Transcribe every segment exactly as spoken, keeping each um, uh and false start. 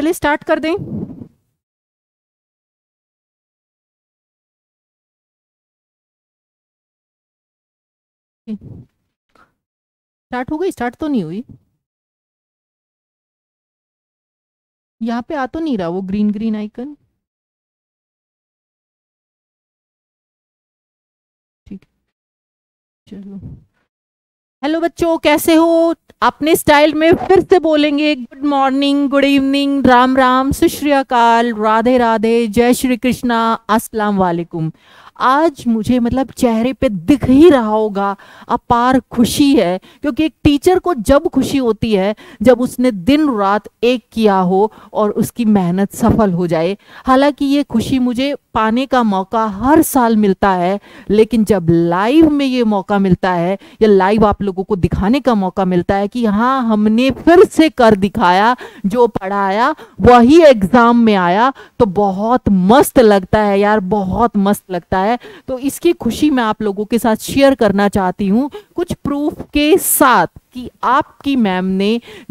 चलिए स्टार्ट कर दें। स्टार्ट हो गई? स्टार्ट तो नहीं हुई, यहाँ पे आ तो नहीं रहा वो ग्रीन ग्रीन आइकन। ठीक, चलो हेलो बच्चों, कैसे हो? अपने स्टाइल में फिर से बोलेंगे good morning, good evening, Ram Ram, Sat Shri अकाल, राधे राधे, जय श्री कृष्णा, अस्सलाम वालेकुम। आज मुझे मतलब चेहरे पे दिख ही रहा होगा अपार खुशी है, क्योंकि एक टीचर को जब खुशी होती है जब उसने दिन रात एक किया हो और उसकी मेहनत सफल हो जाए। हालांकि ये खुशी मुझे पाने का मौका हर साल मिलता है, लेकिन जब लाइव में ये मौका मिलता है या लाइव आप लोगों को दिखाने का मौका मिलता है कि हाँ हमने फिर से कर दिखाया, जो पढ़ाया वही एग्जाम में आया, तो बहुत मस्त लगता है यार, बहुत मस्त लगता है। तो इसकी खुशी मैं आप लोगों के साथ शेयर करना चाहती हूँ कुछ प्रूफ के साथ कि आपकी मैम ने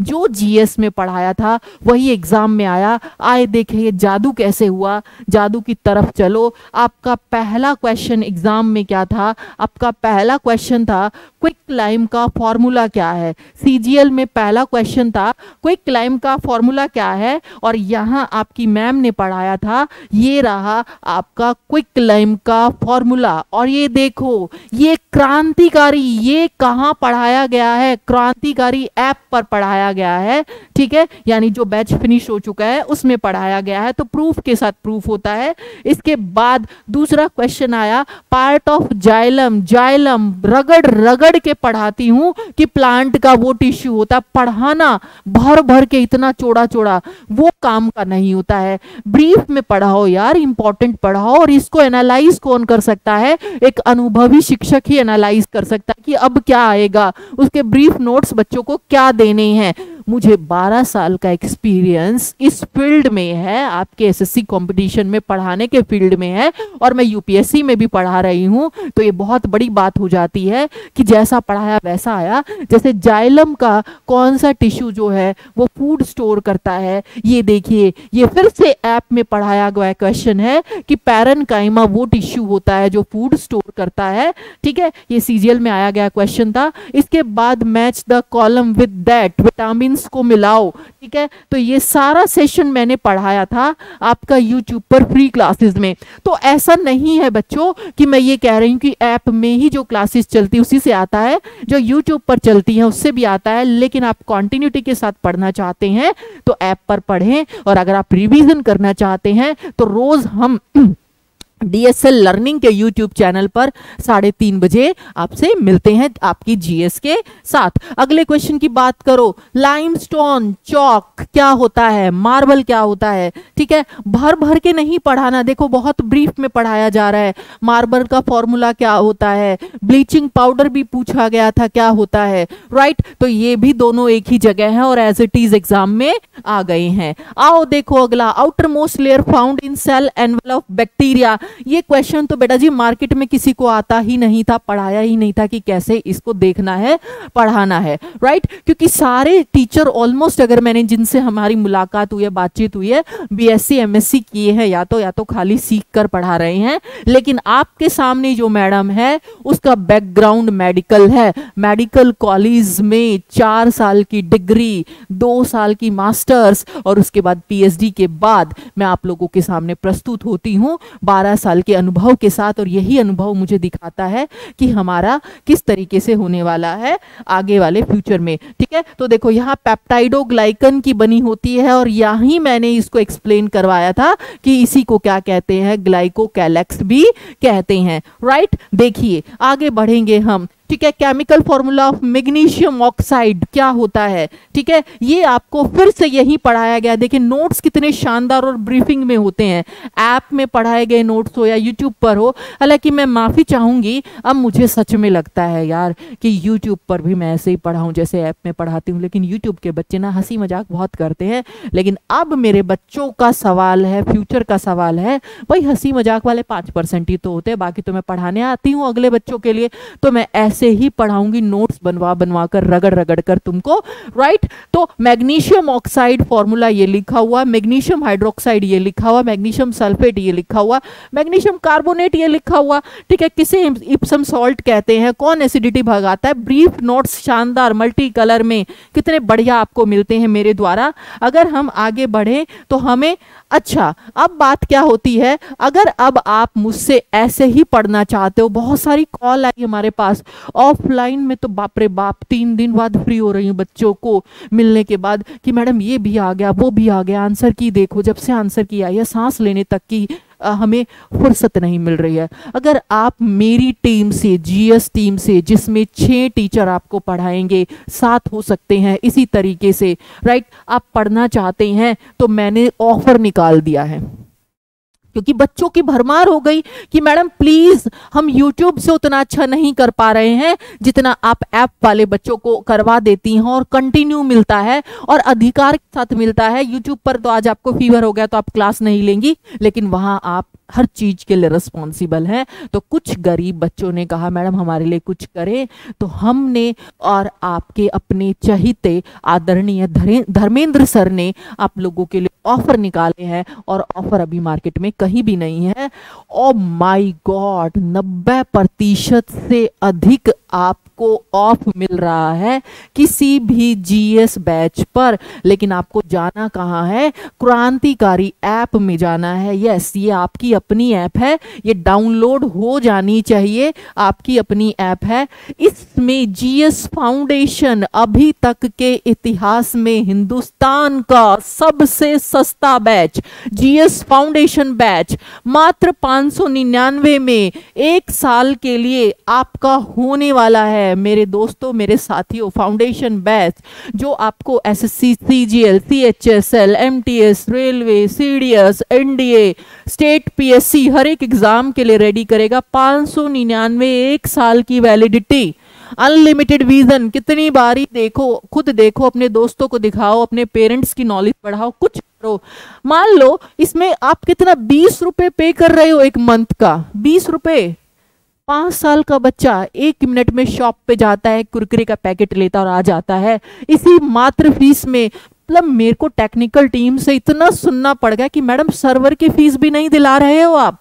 जो जीएस में पढ़ाया था वही एग्जाम में आया। आए देखिए जादू कैसे हुआ, जादू की तरफ चलो। आपका पहला क्वेश्चन एग्जाम में क्या था? आपका पहला क्वेश्चन था क्विक क्लाइम का फॉर्मूला क्या है। सीजीएल में पहला क्वेश्चन था क्विक क्लाइम का फॉर्मूला क्या है, और यहाँ आपकी मैम ने पढ़ाया था, ये रहा आपका क्विक क्लाइम का फॉर्मूला। और ये देखो ये क्रांतिकारी, ये कहाँ पढ़ाया गया है? क्रांतिकारी ऐप पर पढ़ाया गया है। ठीक है, यानी जो बैच फिनिश हो चुका है उसमें पढ़ाया गया है, तो प्रूफ के साथ प्रूफ होता है। इसके बाद दूसरा क्वेश्चन आया पार्ट ऑफ जाइलम। जाइलम रगड़ रगड़ के पढ़ाती हूँ कि प्लांट का वो टिश्यू होता है, पढ़ाना भर भर के इतना चौड़ा चौड़ा वो काम का नहीं होता है। ब्रीफ में पढ़ाओ यार, इंपॉर्टेंट पढ़ाओ। और इसको एनालाइज कौन कर सकता है? एक अनुभवी शिक्षक ही एनालाइज कर सकता है कि अब क्या आएगा, उसके ब्रीफ नोट्स बच्चों को क्या देने हैं। मुझे बारह साल का एक्सपीरियंस इस फील्ड में है, आपके एसएससी कंपटीशन में पढ़ाने के फील्ड में है, और मैं यूपीएससी में भी पढ़ा रही हूँ, तो ये बहुत बड़ी बात हो जाती है कि जैसा पढ़ाया वैसा आया। जैसे जाइलम का कौन सा टिश्यू जो है वो फूड स्टोर करता है, ये देखिए ये फिर से ऐप में पढ़ाया गया क्वेश्चन है कि पैरेन्काइमा वो टिश्यू होता है जो फूड स्टोर करता है। ठीक है, ये सीजीएल में आया गया क्वेश्चन था। इसके बाद match the column with that, vitamin को मिलाओ। ठीक है, तो ये सारा सेशन मैंने पढ़ाया था आपका यूट्यूब पर फ्री क्लासेस में। तो ऐसा नहीं है बच्चों कि मैं ये कह रही हूँ कि ऐप में ही जो क्लासेस चलती है उसी से आता है, जो यूट्यूब पर चलती है उससे भी आता है, लेकिन आप कंटिन्यूटी के साथ पढ़ना चाहते हैं तो ऐप पर पढ़ें। और अगर आप रिवीजन करना चाहते हैं तो रोज हम डीएसएल लर्निंग के यूट्यूब चैनल पर साढ़े तीन बजे आपसे मिलते हैं आपकी जीएस के साथ। अगले क्वेश्चन की बात करो, लाइमस्टोन चौक क्या होता है, मार्बल क्या होता है। ठीक है, भर भर के नहीं पढ़ाना, देखो बहुत ब्रीफ में पढ़ाया जा रहा है। मार्बल का फॉर्मूला क्या होता है, ब्लीचिंग पाउडर भी पूछा गया था क्या होता है, राइट। तो ये भी दोनों एक ही जगह है और एज इट इज एग्जाम में आ गए हैं। आओ देखो अगला, outer most layer found in cell envelope bacteria. ये क्वेश्चन तो बेटा जी मार्केट में किसी को आता ही नहीं था, पढ़ाया ही नहीं था कि कैसे इसको देखना है, पढ़ाना है, राइट। क्योंकि सारे टीचर ऑलमोस्ट, अगर मैंने जिनसे हमारी मुलाकात हुई है, बातचीत हुई है, बीएससी एमएससी किए हैं, या तो या तो खाली सीख कर पढ़ा रहे हैं। लेकिन आपके सामने जो मैडम है उसका बैकग्राउंड मेडिकल है, मेडिकल कॉलेज में चार साल की डिग्री, दो साल की मास्टर्स और उसके बाद पीएचडी के बाद मैं आप लोगों के सामने प्रस्तुत होती हूँ बारह साल के अनुभव के साथ। और यही अनुभव मुझे दिखाता है कि हमारा किस तरीके से होने वाला है आगे वाले फ्यूचर में। ठीक है, तो देखो यहाँ पेप्टाइडोग्लाइकन की बनी होती है और यही मैंने इसको एक्सप्लेन करवाया था कि इसी को क्या कहते हैं, ग्लाइकोकैलेक्स भी कहते हैं, राइट। देखिए आगे बढ़ेंगे हम। ठीक है, chemical formula of magnesium oxide क्या होता है। ठीक है, ये आपको फिर से यही पढ़ाया गया। देखिए नोट्स कितने शानदार और ब्रीफिंग में होते हैं, ऐप में पढ़ाए गए नोट्स हो या यूट्यूब पर हो। हालांकि मैं माफ़ी चाहूँगी, अब मुझे सच में लगता है यार कि यूट्यूब पर भी मैं ऐसे ही पढ़ाऊँ जैसे ऐप में पढ़ाती हूँ, लेकिन यूट्यूब के बच्चे ना हंसी मजाक बहुत करते हैं। लेकिन अब मेरे बच्चों का सवाल है, फ्यूचर का सवाल है, भाई हंसी मजाक वाले पाँच परसेंट ही तो होते हैं, बाकी तो मैं पढ़ाने आती हूँ अगले बच्चों के लिए। तो मैं ऐसे से ही पढ़ाऊंगी, नोट्स बनवा बनवा कर रगड़ रगड़ कर तुमको, राइट। तो मैग्नीशियम ऑक्साइड फॉर्मूला ये लिखा हुआ, मैग्नीशियम हाइड्रोक्साइड ये लिखा हुआ, मैग्नीशियम सल्फेट ये लिखा हुआ, मैग्नीशियम कार्बोनेट ये लिखा हुआ, ठीक है। किसे इप्सम सॉल्ट कहते हैं, कौन एसिडिटी भगाता है, ब्रीफ नोट्स शानदार मल्टी कलर में कितने बढ़िया आपको मिलते हैं मेरे द्वारा। अगर हम आगे बढ़े तो हमें, अच्छा अब बात क्या होती है, अगर अब आप मुझसे ऐसे ही पढ़ना चाहते हो, बहुत सारी कॉल आई हमारे पास ऑफलाइन में, तो बाप रे बाप तीन दिन बाद फ्री हो रही हूँ बच्चों को मिलने के बाद कि मैडम ये भी आ गया वो भी आ गया, आंसर की देखो, जब से आंसर की आई है सांस लेने तक की हमें फुर्सत नहीं मिल रही है। अगर आप मेरी टीम से, जीएस टीम से, जिसमें छः टीचर आपको पढ़ाएंगे, सात हो सकते हैं इसी तरीके से, राइट, आप पढ़ना चाहते हैं तो मैंने ऑफर निकाल दिया है, क्योंकि बच्चों की भरमार हो गई कि मैडम प्लीज़ हम यूट्यूब से उतना अच्छा नहीं कर पा रहे हैं जितना आप ऐप वाले बच्चों को करवा देती हैं और कंटिन्यू मिलता है और अधिकार के साथ मिलता है। यूट्यूब पर तो आज आपको फीवर हो गया तो आप क्लास नहीं लेंगी, लेकिन वहाँ आप हर चीज़ के लिए रिस्पॉन्सिबल हैं। तो कुछ गरीब बच्चों ने कहा मैडम हमारे लिए कुछ करें, तो हमने और आपके अपने चहिते आदरणीय धर्मेंद्र सर ने आप लोगों के लिए ऑफर निकाले हैं, और ऑफर अभी मार्केट में कहीं भी नहीं है। ओ माय गॉड, नब्बे प्रतिशत से अधिक आपको ऑफ मिल रहा है किसी भी जीएस बैच पर, लेकिन आपको जाना कहाँ है, क्रांतिकारी ऐप में जाना है। यस, ये आपकी अपनी ऐप है, ये डाउनलोड हो जानी चाहिए, आपकी अपनी ऐप है। इसमें जीएस फाउंडेशन अभी तक के इतिहास में हिंदुस्तान का सबसे सस्ता बैच, जीएस फाउंडेशन बैच, मात्र पाँच सौ निन्यानवे में एक साल के लिए आपका होने वाला है। मेरे दोस्तों, मेरे साथियों, फाउंडेशन बैच जो आपको SSC, CGL, CHSL, MTS, railway, CDS, NDA, state PSC हर एक एग्जाम के लिए रेडी करेगा। पाँच सौ निन्यानवे, एक साल की वैलिडिटी, अनलिमिटेड विजन। कितनी बारी देखो, खुद देखो, अपने दोस्तों को दिखाओ, अपने पेरेंट्स की नॉलेज बढ़ाओ, कुछ करो। मान लो इसमें आप कितना, बीस रुपए पे कर रहे हो एक मंथ का, बीस रुपए। पाँच साल का बच्चा एक मिनट में शॉप पे जाता है, कुरकुरे का पैकेट लेता और आ जाता है इसी मात्र फीस में। मतलब मेरे को टेक्निकल टीम से इतना सुनना पड़ गया कि मैडम सर्वर की फीस भी नहीं दिला रहे हो आप,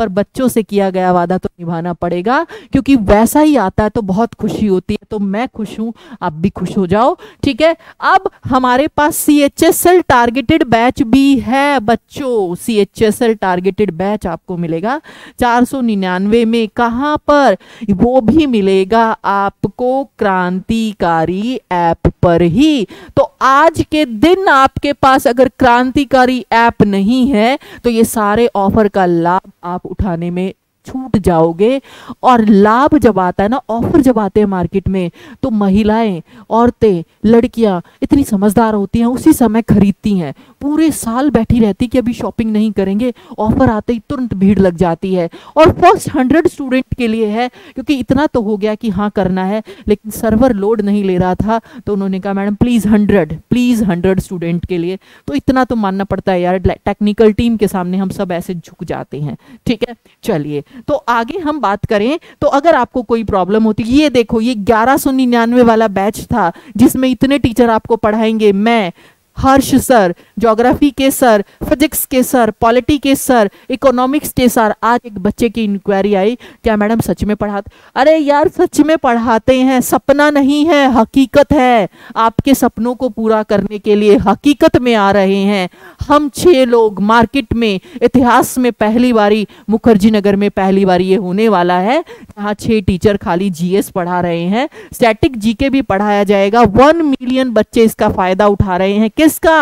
पर बच्चों से किया गया वादा तो निभाना पड़ेगा, क्योंकि वैसा ही आता है तो बहुत खुशी होती है। तो मैं खुश हूं, आप भी खुश हो जाओ, ठीक है। अब हमारे पास सीएचएसएल टारगेटेड बैच भी है बच्चों, सीएचएसएल टारगेटेड बैच आपको मिलेगा चार सौ निन्यानवे में। कहाँ पर, वो भी मिलेगा आपको क्रांतिकारी ऐप पर ही। तो आज के दिन आपके पास अगर क्रांतिकारी ऐप नहीं है तो ये सारे ऑफर का लाभ आप उठाने में छूट जाओगे। और लाभ जब आता है ना, ऑफर जब आते हैं मार्केट में, तो महिलाएं, औरतें, लड़कियां इतनी समझदार होती हैं, उसी समय खरीदती हैं। पूरे साल बैठी रहती कि अभी शॉपिंग नहीं करेंगे, ऑफर आते ही तुरंत भीड़ लग जाती है। और फर्स्ट हंड्रेड स्टूडेंट के लिए है, क्योंकि इतना तो हो गया कि हाँ करना है, लेकिन सर्वर लोड नहीं ले रहा था, तो उन्होंने कहा madam please hundred, please hundred student के लिए। तो इतना तो मानना पड़ता है यार, टेक्निकल टीम के सामने हम सब ऐसे झुक जाते हैं, ठीक है। चलिए तो आगे हम बात करें, तो अगर आपको कोई प्रॉब्लम होती, ये देखो ये ग्यारह सौ निन्यानवे वाला बैच था जिसमें इतने टीचर आपको पढ़ाएंगे, मैं, हर्ष सर, ज्योग्राफी के सर, फिजिक्स के सर, पॉलिटी के सर, इकोनॉमिक्स के सर। आज एक बच्चे की इंक्वायरी आई, क्या मैडम सच में पढ़ाते, अरे यार सच में पढ़ाते हैं, सपना नहीं है, हकीकत है। आपके सपनों को पूरा करने के लिए हकीकत में आ रहे हैं हम छः लोग मार्केट में। इतिहास में पहली बारी, मुखर्जी नगर में पहली बारी ये होने वाला है, जहाँ छः टीचर खाली जी एस पढ़ा रहे हैं, स्टैटिक जी के भी पढ़ाया जाएगा। वन मिलियन बच्चे इसका फायदा उठा रहे हैं, इसका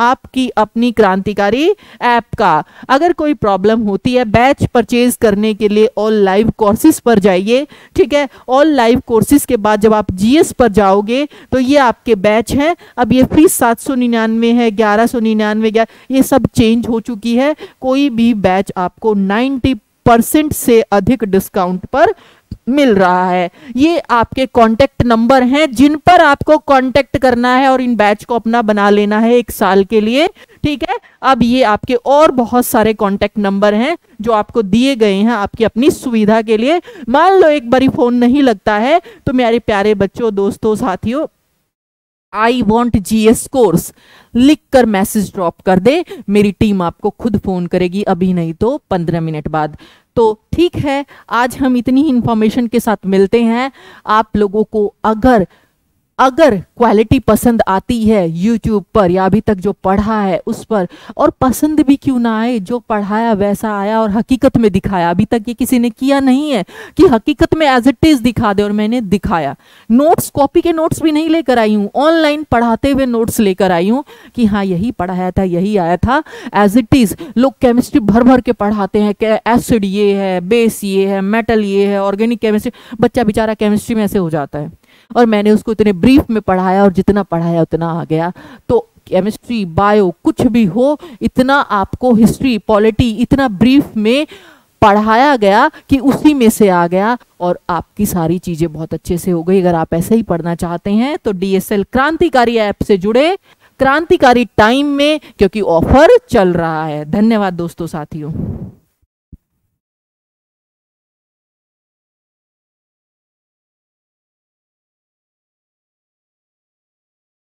आपकी अपनी क्रांतिकारी ऐप का। अगर कोई प्रॉब्लम होती है, बैच परचेज करने के लिए ऑल लाइव कोर्सेज पर जाइए, ठीक है। ऑल लाइव कोर्सेज के बाद जब आप जीएस पर जाओगे तो ये आपके बैच हैं। अब ये फीस सात सौ निन्यानवे है, ग्यारह सौ निन्यानवे, ये सब चेंज हो चुकी है। कोई भी बैच आपको नाइन्टी परसेंट से अधिक डिस्काउंट पर मिल रहा है। ये आपके कॉन्टेक्ट नंबर हैं जिन पर आपको कॉन्टेक्ट करना है और इन बैच को अपना बना लेना है एक साल के लिए, ठीक है। अब ये आपके और बहुत सारे कॉन्टेक्ट नंबर हैं जो आपको दिए गए हैं आपकी अपनी सुविधा के लिए। मान लो एक बारी फोन नहीं लगता है तो मेरे प्यारे बच्चों, दोस्तों, साथियों, I want G S course लिख कर मैसेज ड्रॉप कर दे, मेरी टीम आपको खुद फोन करेगी, अभी नहीं तो पंद्रह मिनट बाद। तो ठीक है, आज हम इतनी ही इंफॉर्मेशन के साथ मिलते हैं। आप लोगों को अगर अगर क्वालिटी पसंद आती है यूट्यूब पर या अभी तक जो पढ़ा है उस पर, और पसंद भी क्यों ना आए, जो पढ़ाया वैसा आया और हकीकत में दिखाया। अभी तक ये किसी ने किया नहीं है कि हकीकत में एज इट इज दिखा दे, और मैंने दिखाया। नोट्स, कॉपी के नोट्स भी नहीं लेकर आई हूँ, ऑनलाइन पढ़ाते हुए नोट्स लेकर आई हूँ कि हाँ यही पढ़ाया था, यही आया था एज इट इज। लोग केमिस्ट्री भर भर के पढ़ाते हैं कि एसिड ये है, बेस ये है, मेटल ये है, ऑर्गेनिक केमिस्ट्री। बच्चा बेचारा केमिस्ट्री में ऐसे हो जाता है, और मैंने उसको इतने ब्रीफ में पढ़ाया और जितना पढ़ाया उतना आ गया। तो केमिस्ट्री, बायो, कुछ भी हो, इतना आपको हिस्ट्री, पॉलिटी, इतना ब्रीफ में पढ़ाया गया कि उसी में से आ गया और आपकी सारी चीज़ें बहुत अच्छे से हो गई। अगर आप ऐसे ही पढ़ना चाहते हैं तो डीएसएल क्रांतिकारी ऐप से जुड़े, क्रांतिकारी टाइम में, क्योंकि ऑफर चल रहा है। धन्यवाद दोस्तों, साथियों।